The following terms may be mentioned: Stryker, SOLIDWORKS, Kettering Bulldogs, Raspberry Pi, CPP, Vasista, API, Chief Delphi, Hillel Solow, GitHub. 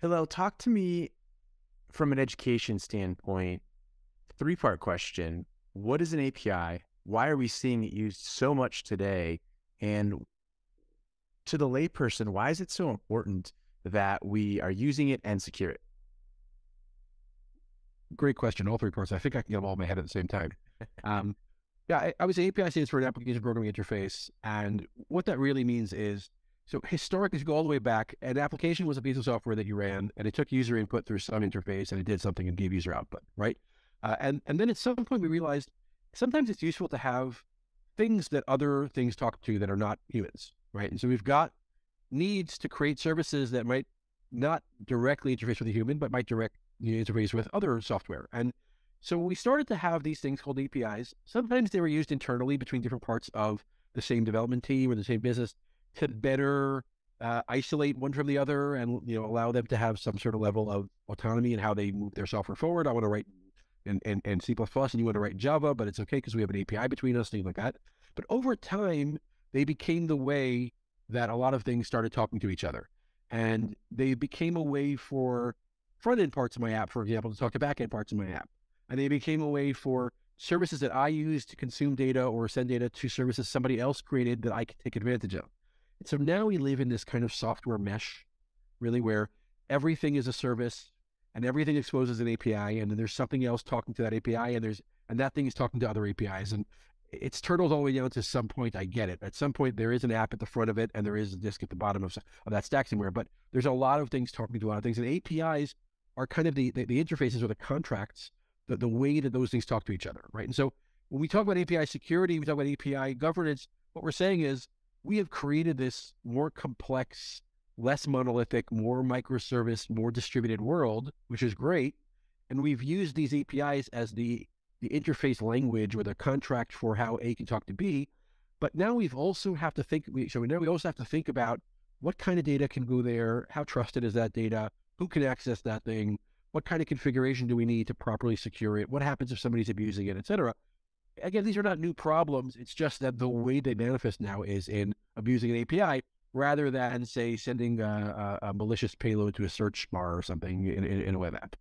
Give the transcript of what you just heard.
Hillel, talk to me from an education standpoint, three-part question. What is an API? Why are we seeing it used so much today? And to the layperson, why is it so important that we are using it and secure it? Great question. All three parts. I think I can get them all in my head at the same time. I would say API stands for an application programming interface. And what that really means is, so historically, if you go all the way back, an application was a piece of software that you ran, and it took user input through some interface, and it did something and gave user output, right? And then at some point, we realized sometimes it's useful to have things that other things talk to that are not humans, right? And so we've got needs to create services that might not directly interface with a human, but might directly interface with other software. And so we started to have these things called APIs. Sometimes they were used internally between different parts of the same development team or the same business to better isolate one from the other and, allow them to have some sort of level of autonomy in how they move their software forward. I want to write in C++ and you want to write Java, but it's okay because we have an API between us, things like that. But over time, they became the way that a lot of things started talking to each other. And they became a way for front-end parts of my app, for example, to talk to back-end parts of my app. And they became a way for services that I use to consume data or send data to services somebody else created that I could take advantage of. So now we live in this kind of software mesh, really, where everything is a service and everything exposes an API, and then there's something else talking to that API, and that thing is talking to other APIs, and it's turtles all the way down to some point. I get it. At some point, there is an app at the front of it, and there is a disk at the bottom of that stack somewhere. But there's a lot of things talking to a lot of things, and APIs are kind of the interfaces or the contracts, the way that those things talk to each other, right? And so when we talk about API security, we talk about API governance. What we're saying is, we have created this more complex, less monolithic, more microservice, more distributed world, which is great. And we've used these APIs as the interface language or the contract for how A can talk to B. But now we've also have to think, we also have to think about what kind of data can go there, how trusted is that data, who can access that thing, what kind of configuration do we need to properly secure it, what happens if somebody's abusing it, et cetera. Again, these are not new problems. It's just that the way they manifest now is in abusing an API rather than, say, sending a malicious payload to a search bar or something in a web app.